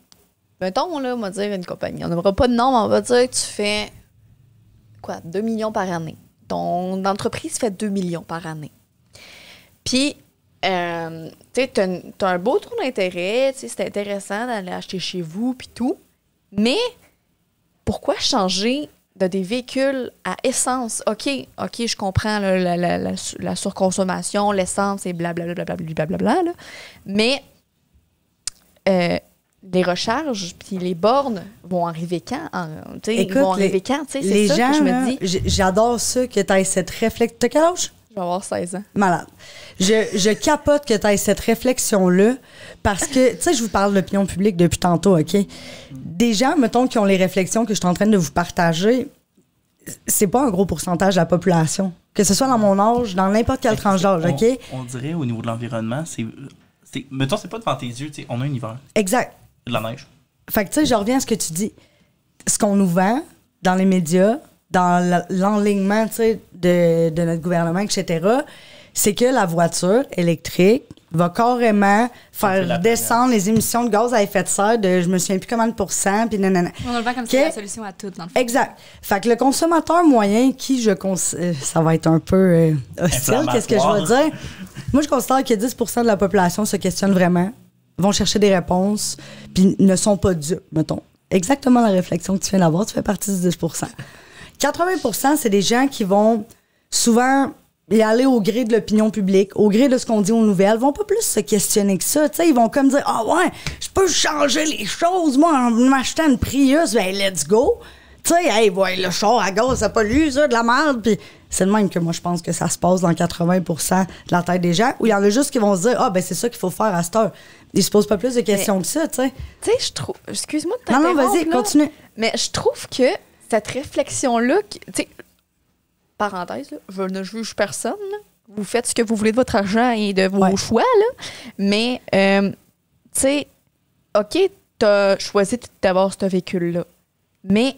Mettons, là, on va dire une compagnie. On n'aura pas de nom, mais on va dire que tu fais... Quoi? deux millions par année. Ton entreprise fait deux millions par année. Puis, euh, tu sais, t'as un beau tour d'intérêt, tu sais, c'est intéressant d'aller acheter chez vous, puis tout. Mais, pourquoi changer de des véhicules à essence? OK, OK, je comprends là, la, la, la, la surconsommation, l'essence et blablabla, blablabla, blablabla, là. Mais, euh, les recharges puis les bornes vont arriver quand? Écoute, vont arriver les, quand? C'est ça gens, que je me dis. J'adore ça que tu aies cette réflexion. T'as quel âge? Je vais avoir seize ans. Malade. Je, je capote que tu aies cette réflexion-là parce que, tu sais, je vous parle de l'opinion publique depuis tantôt, OK? Des gens, mettons, qui ont les réflexions que je suis en train de vous partager, c'est pas un gros pourcentage de la population. Que ce soit dans mon âge, dans n'importe quelle tranche d'âge, OK? On, on dirait au niveau de l'environnement, c'est. Mettons, c'est pas devant tes yeux, tu sais, on a un hiver. Exact. De la neige. Fait que, tu sais, je reviens à ce que tu dis. Ce qu'on nous vend dans les médias, dans l'enlignement, tu sais, de, de notre gouvernement, et cetera, c'est que la voiture électrique va carrément faire descendre les émissions de gaz à effet de serre de je me souviens plus combien de pourcents, puis nanana. On le voit comme si c'était la solution à tout, dans le fond. Exact. Fait que le consommateur moyen qui, je considère, ça va être un peu euh, hostile, qu'est-ce que je vais dire? Moi, je considère que dix pour cent de la population se questionne vraiment, vont chercher des réponses, puis ne sont pas dupes, mettons. Exactement la réflexion que tu viens d'avoir, tu fais partie du dix pour cent. quatre-vingts pour cent, c'est des gens qui vont souvent y aller au gré de l'opinion publique, au gré de ce qu'on dit aux nouvelles, vont pas plus se questionner que ça. T'sais, ils vont comme dire « Ah ouais, je peux changer les choses, moi, en m'achetant une Prius, ben let's go! » Tu sais, hey, ouais, le char à gaz, ça pollue, ça, de la merde. Puis c'est le même que moi, je pense que ça se passe dans quatre-vingts pour cent de la tête des gens. Ou il y en a juste qui vont se dire, ah, ben c'est ça qu'il faut faire à cette heure. Ils se posent pas plus de questions mais, que ça, tu sais. Tu sais, je trouve. Excuse-moi de t'interrompre. Non, non, vas-y, continue. Mais je trouve que cette réflexion-là, tu sais, parenthèse, là, je ne juge personne, là, vous faites ce que vous voulez de votre argent et de vos ouais. choix, là. Mais, euh, tu sais, OK, t'as choisi d'avoir ce véhicule-là, mais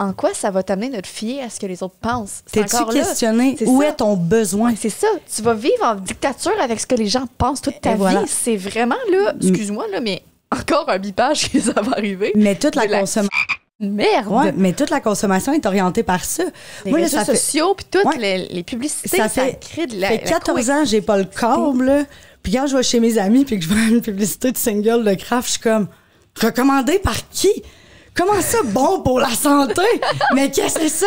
en quoi ça va t'amener de te fier à ce que les autres pensent? T'es-tu questionné où est ton besoin? C'est ça. Tu vas vivre en dictature avec ce que les gens pensent toute ta vie. C'est vraiment, là, excuse-moi, là, mais encore un bipage qui ça va arriver. Mais toute la consommation... Merde! Ouais, mais toute la consommation est orientée par ça. Les Moi, réseaux là, ça sociaux, puis toutes ouais. les, les publicités, ça, ça fait, crée de la... Ça fait quatorze ans, j'ai pas le câble. Puis quand je vais chez mes amis, puis que je vois une publicité de single de Kraft, je suis comme, recommandée par qui? Comment ça, bon pour la santé? Mais qu'est-ce que c'est ça?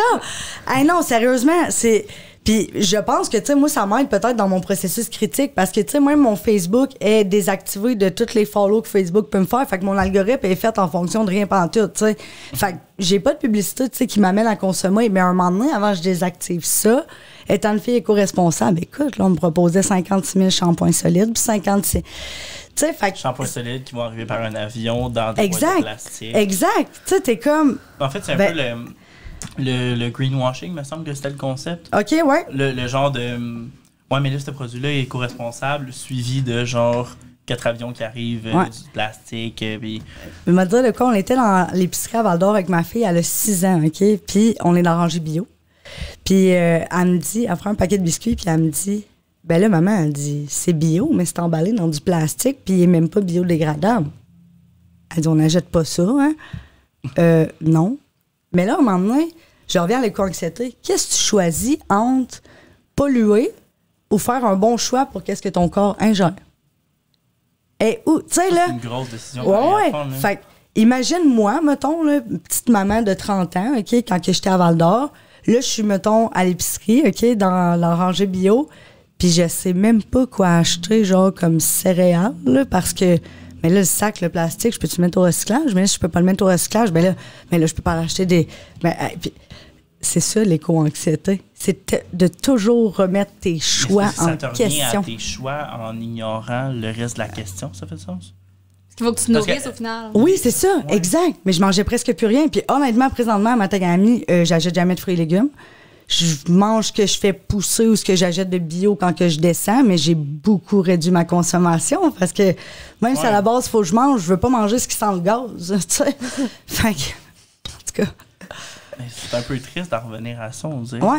Hey non, sérieusement, c'est... Puis je pense que, tu sais, moi, ça m'aide peut-être dans mon processus critique parce que, tu sais, même mon Facebook est désactivé de toutes les follows que Facebook peut me faire. Fait que mon algorithme est fait en fonction de rien pantoute, tu sais. Fait que j'ai pas de publicité, tu sais, qui m'amène à consommer. Mais un moment donné, avant que je désactive ça, étant une fille éco-responsable, écoute, là, on me proposait cinquante-six mille shampoings solides, puis cinquante-six... Tu sais, fait que... Shampoings solides qui vont arriver par un avion dans des boîtes de plastique. Exact. Tu sais, t'es comme... En fait, c'est un ben, peu le... Le, le greenwashing, me semble que c'était le concept. OK, ouais. Le, le genre de... Ouais, mais là, ce produit-là est éco-responsable, suivi de genre quatre avions qui arrivent, ouais. du plastique, puis... Mais m'a dit le cas, on était dans l'épicerie à Val-d'Or avec ma fille, elle a six ans, OK? Puis on est dans rangée bio. Puis euh, elle me dit, elle prend un paquet de biscuits, puis elle me dit... Ben là, maman, elle dit, c'est bio, mais c'est emballé dans du plastique, puis il est même pas biodégradable. Elle dit, on n'achète pas ça, hein? Euh, non. Mais là, à un moment donné, je reviens à l'éco-anxiété. Qu'est-ce que tu choisis entre polluer ou faire un bon choix pour qu'est-ce que ton corps ingère? Et où, tu sais, là. C'est une grosse décision. Ouais, ouais. Fait imagine-moi, mettons, là, petite maman de trente ans, OK, quand j'étais à Val-d'Or. Là, je suis, mettons, à l'épicerie, OK, dans la rangée bio. Puis je sais même pas quoi acheter, genre, comme céréales, là, parce que. Mais là, le sac, le plastique, je peux-tu le mettre au recyclage? Mais là, je peux pas le mettre au recyclage. Mais là, mais là je peux pas racheter des... Mais, hey, puis, c'est ça, l'éco-anxiété. C'est de toujours remettre tes choix que en question. Ça te revient à tes choix en ignorant le reste de la question, ça fait sens? Est-ce qu'il faut que tu te nourrisses que... au final? Oui, c'est ça, ouais. exact. Mais je mangeais presque plus rien. Puis honnêtement, présentement, à Matagami, euh, j'achète jamais de fruits et légumes. Je mange ce que je fais pousser ou ce que j'achète de bio quand que je descends, mais j'ai beaucoup réduit ma consommation parce que même ouais. si à la base, il faut que je mange, je veux pas manger ce qui sent le gaz. Tu sais? Fait que, en tout cas... C'est un peu triste d'en revenir à ça, on dirait. Oui,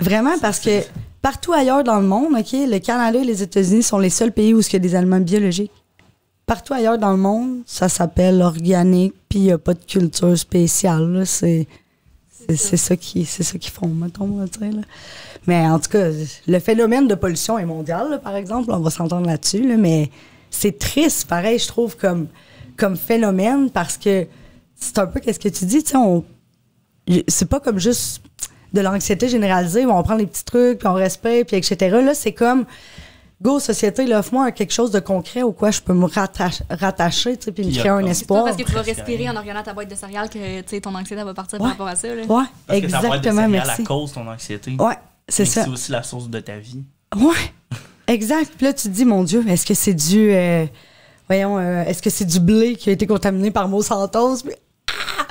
vraiment, parce que partout ailleurs dans le monde, OK, le Canada et les États-Unis sont les seuls pays où il y a des aliments biologiques. Partout ailleurs dans le monde, ça s'appelle organique, puis il n'y a pas de culture spéciale. C'est... C'est ça qu'ils qui font, mettons, on va dire. Là. Mais en tout cas, le phénomène de pollution est mondial, là, par exemple. On va s'entendre là-dessus, là, mais c'est triste, pareil, je trouve, comme, comme phénomène, parce que c'est un peu qu'est-ce que tu dis, tu sais, on... C'est pas comme juste de l'anxiété généralisée où on prend les petits trucs, puis on respecte, puis et cetera. Là, c'est comme, go, société, offre-moi quelque chose de concret au quoi je peux me rattacher, rattacher tu sais, puis me créer un espoir. C'est pas parce que tu vas respirer en regardant ta boîte de céréales que tu sais, ton anxiété va partir ouais. par rapport à ça. Là. Ouais, parce exactement. Que ta boîte de céréales, merci. À cause de ton anxiété. Ouais, c'est ça. C'est aussi la source de ta vie. Ouais, exact. Puis là, tu te dis, mon Dieu, est-ce que c'est du. Euh, voyons, euh, est-ce que c'est du blé qui a été contaminé par Monsanto? Puis... Ah!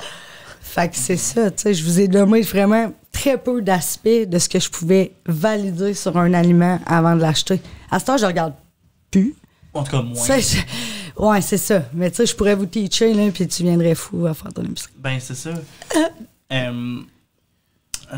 Fait que c'est ça, tu sais. Je vous ai donné vraiment très peu d'aspects de ce que je pouvais valider sur un aliment avant de l'acheter. À ce temps, je regarde plus. En tout cas, moins. Je... Ouais, c'est ça. Mais tu sais, je pourrais vous teacher, là, puis tu viendrais fou à faire ton épicerie. Ben, c'est ça. euh,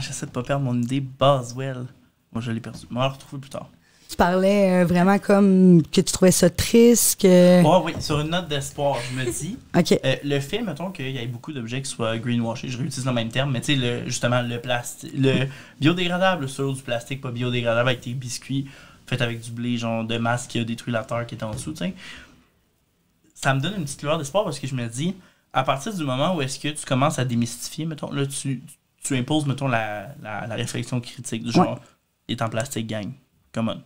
J'essaie de pas perdre mon idée. Boswell. Moi, je l'ai perdue. On va la retrouver plus tard. Tu parlais euh, vraiment comme que tu trouvais ça triste. Que... Oh, oui, sur une note d'espoir, je me dis. okay. euh, le fait, mettons, qu'il y ait beaucoup d'objets qui soient greenwashés, je réutilise le même terme, mais tu sais, justement, le plastique, le biodégradable sur du plastique, pas biodégradable avec tes biscuits, fait avec du blé, genre de masse qui a détruit la terre qui était en dessous, tu sais. Ça me donne une petite lueur d'espoir parce que je me dis, à partir du moment où est-ce que tu commences à démystifier, mettons, là, tu, tu imposes, mettons, la, la, la réflexion critique du genre, il est en plastique, gang, come on.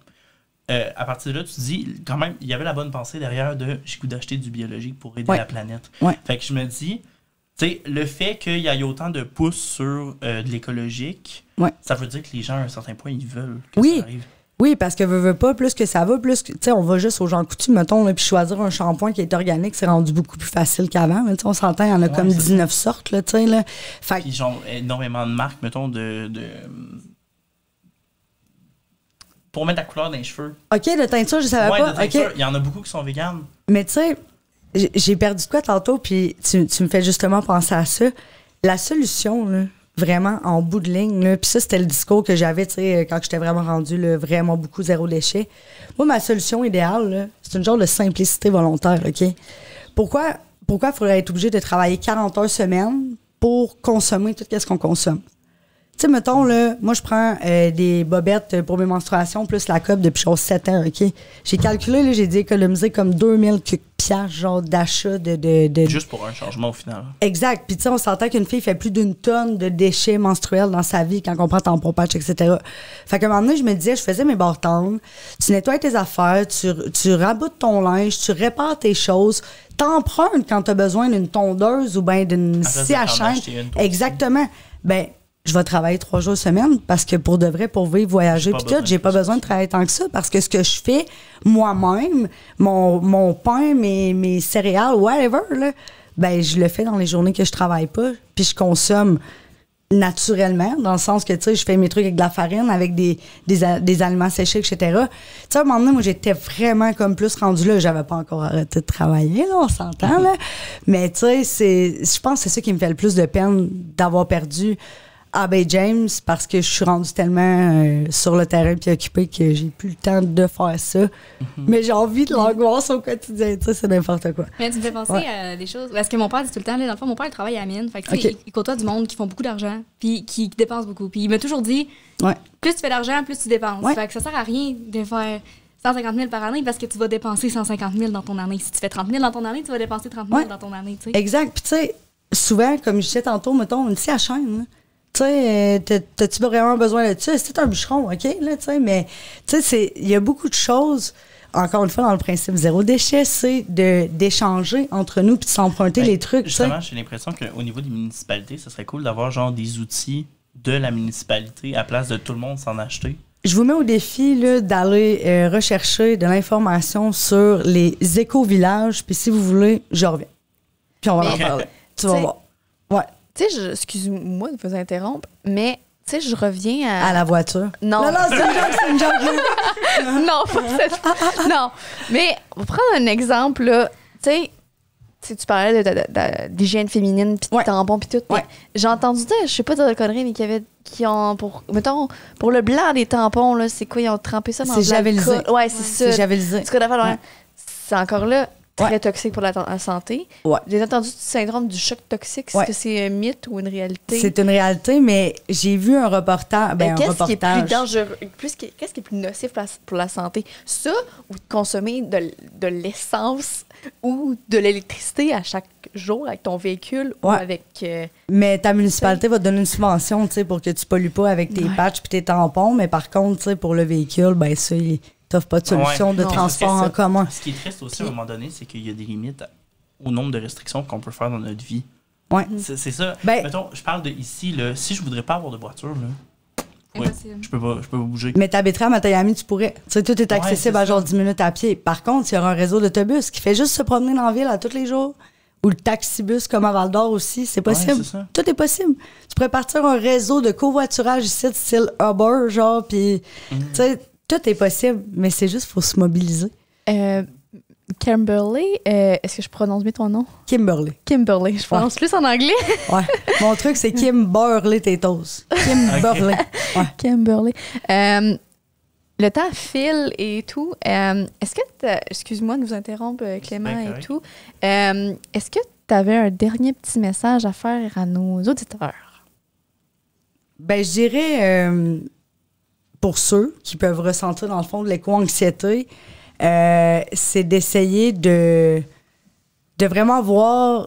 Euh, à partir de là, tu dis, quand même, il y avait la bonne pensée derrière de j'ai goût d'acheter du biologique pour aider ouais. la planète. Ouais. Fait que je me dis, tu sais, le fait qu'il y ait autant de pouces sur euh, de l'écologique, ouais. ça veut dire que les gens, à un certain point, ils veulent que oui. ça arrive. Oui, parce que veux, veux pas, plus que ça va, plus que. Tu sais, on va juste aux gens coutus, mettons, puis choisir un shampoing qui est organique, c'est rendu beaucoup plus facile qu'avant. Tu sais, on s'entend, il y en a ouais, comme dix-neuf ça. Sortes, là, tu sais. Là. Fait... Puis, genre, énormément de marques, mettons, de. de... pour mettre la couleur dans les cheveux. OK, de teinture, je savais ouais, pas. Ouais, de teinture. Okay. Il y en a beaucoup qui sont véganes. Mais tu sais, j'ai perdu de quoi tantôt, puis tu, tu me fais justement penser à ça. La solution, là, vraiment, en bout de ligne, là, puis ça, c'était le discours que j'avais, tu sais, quand j'étais vraiment rendue, là, vraiment beaucoup zéro déchet. Moi, ma solution idéale, là, c'est une genre de simplicité volontaire, OK? Pourquoi pourquoi il faudrait être obligé de travailler quarante heures semaine pour consommer tout ce qu'on consomme? Tu sais, mettons, là, moi, je prends euh, des bobettes pour mes menstruations plus la cope depuis genre sept ans, OK? J'ai calculé, là, j'ai dit économiser comme deux mille piastres, genre, d'achat de, de, de... Juste pour un changement, au final. Exact. Puis, tu sais, on s'entend qu'une fille fait plus d'une tonne de déchets menstruels dans sa vie quand on prend tampon patch, et cetera. Fait qu'à un moment donné, je me disais, je faisais mes barres tendres, tu nettoies tes affaires, tu, tu raboutes ton linge, tu répares tes choses, t'empruntes quand t'as besoin d'une tondeuse ou bien d'une scie à chaîne. Exactement. Ben... je vais travailler trois jours semaine parce que pour de vrai, pour vivre, voyager, puis tout, j'ai pas besoin de travailler tant que ça parce que ce que je fais moi-même, mon, mon pain, mes, mes céréales, whatever, là, ben je le fais dans les journées que je travaille pas, puis je consomme naturellement, dans le sens que, tu sais, je fais mes trucs avec de la farine, avec des, des, a, des aliments séchés, et cetera. Tu sais, à un moment donné, moi, j'étais vraiment comme plus rendue là. J'avais pas encore arrêté de travailler, là, on s'entend, là. Mais, tu sais, c'est, je pense que c'est ça qui me fait le plus de peine d'avoir perdu Ah ben James, parce que je suis rendue tellement euh, sur le terrain puis occupée que j'ai plus le temps de faire ça. Mm-hmm. Mais j'ai envie de l'angoisse au quotidien. Ça, c'est n'importe quoi. Mais tu me fais penser ouais. à des choses. Parce que mon père dit tout le temps, là, dans le fond, mon père il travaille à la mine. Fait que, okay. il, il côtoie du monde qui font beaucoup d'argent puis qui dépensent beaucoup. Puis il m'a toujours dit, ouais. plus tu fais d'argent, plus tu dépenses. Ouais. Fait que ça sert à rien de faire cent cinquante mille par année parce que tu vas dépenser cent cinquante mille dans ton année. Si tu fais trente mille dans ton année, tu vas dépenser trente mille ouais. dans ton année. T'sais. Exact. Puis tu sais, souvent, comme je disais tantôt, mettons, une scie à chaîne, là. Tu sais, t'as-tu vraiment besoin de ça? C'est un bûcheron, OK? Là, tu sais, mais tu sais, il y a beaucoup de choses, encore une fois, dans le principe zéro déchet, c'est d'échanger entre nous puis de s'emprunter ben, les trucs. Justement, j'ai l'impression qu'au niveau des municipalités, ce serait cool d'avoir genre des outils de la municipalité à place de tout le monde s'en acheter. Je vous mets au défi d'aller euh, rechercher de l'information sur les éco-villages, puis si vous voulez, je reviens. Puis on va mais, en parler. Tu vas voir. Ouais. Tu sais, excuse-moi de vous interrompre, mais tu sais, je reviens à... À la voiture. Non. Non, non, c'est une joke, c'est une joke. Non, pas cette... Non. Mais on va prendre un exemple, là. Tu sais, tu parlais d'hygiène féminine, puis de ouais. tampons, puis tout. Ouais. J'ai entendu dire, je sais pas dire de conneries, mais qu'il y avait... qui ont pour mettons pour le blanc des tampons là, c'est quoi, ils ont trempé ça dans le javelisé. Ouais, c'est ça. Javelisé. C'est encore là très ouais. toxique pour la, la santé. Ouais. J'ai entendu du syndrome du choc toxique. Est-ce ouais. que c'est un mythe ou une réalité? C'est une réalité, mais j'ai vu un reportage. Ben, qu'est-ce qui est plus dangereux? Qu'est-ce qui est plus nocif pour la, pour la santé? Ça ou de consommer de, de l'essence ou de l'électricité à chaque jour avec ton véhicule ouais. ou avec... Euh, mais ta municipalité va te donner une subvention pour que tu pollues pas avec tes ouais. patchs et tes tampons, mais par contre, pour le véhicule, ben ça... Il, pas de solution ouais, de non, transport en commun. Ce qui est triste aussi, puis, à un moment donné, c'est qu'il y a des limites au nombre de restrictions qu'on peut faire dans notre vie. Ouais. C'est ça. Ben, mettons, je parle de ici, là, si je voudrais pas avoir de voiture, là, ouais, je peux pas, je peux pas bouger. Mais t'habiterais à Matagami, tu pourrais. Tu sais, tout est accessible ouais, est à genre dix minutes à pied. Par contre, il y aura un réseau d'autobus qui fait juste se promener dans la ville à tous les jours. Ou le taxibus comme à Val-d'Or aussi, c'est possible. Ouais, est tout est possible. Tu pourrais partir un réseau de covoiturage ici, style Uber, genre, puis mm. tu sais, tout est possible, mais c'est juste faut se mobiliser. Euh, Kimberley, euh, est-ce que je prononce bien ton nom? Kimberley. Kimberley, je prononce ouais. plus en anglais. Ouais. Mon truc, c'est Kimberley Tétos. Kimberley. Okay. Ouais. Kimberley. Euh, le temps file et tout. Euh, est-ce que, excuse-moi de vous interrompre, Clément et correct. Tout. Euh, est-ce que tu avais un dernier petit message à faire à nos auditeurs? Ben, je dirais... Euh, pour ceux qui peuvent ressentir, dans le fond, de l'éco-anxiété, euh, c'est d'essayer de, de vraiment voir...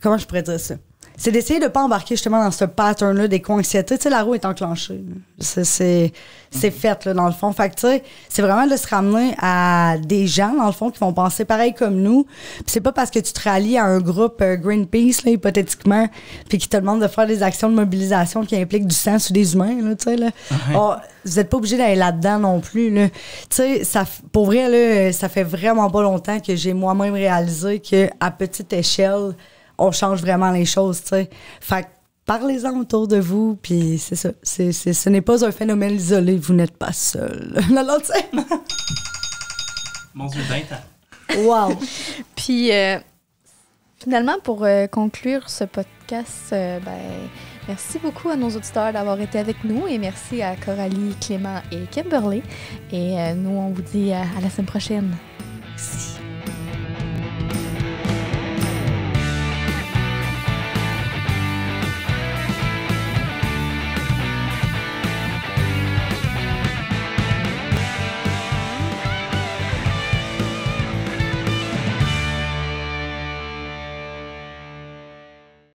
Comment je pourrais dire ça? C'est d'essayer de ne pas embarquer justement dans ce pattern-là d'éco-anxiété. Tu sais, la roue est enclenchée. C'est mm-hmm. fait, là, dans le fond. Fait que, tu sais, c'est vraiment de se ramener à des gens, dans le fond, qui vont penser pareil comme nous. Puis c'est pas parce que tu te rallies à un groupe euh, Greenpeace, là, hypothétiquement, puis qui te demande de faire des actions de mobilisation qui impliquent du sang sur des humains, là, tu sais, là. Mm-hmm. Or, vous n'êtes pas obligé d'aller là-dedans non plus, là. Tu sais, ça, pour vrai, là, ça fait vraiment pas longtemps que j'ai moi-même réalisé qu'à petite échelle... on change vraiment les choses, tu sais. Fait que Parlez-en autour de vous, puis c'est ça. C'est, c'est, ce n'est pas un phénomène isolé, vous n'êtes pas seul. Alors, tu sais... Mon Dieu, vingt ans. Wow! Puis, euh, finalement, pour euh, conclure ce podcast, euh, ben, merci beaucoup à nos auditeurs d'avoir été avec nous et merci à Coralie, Clément et Kimberley. Et euh, nous, on vous dit à, à la semaine prochaine. Merci.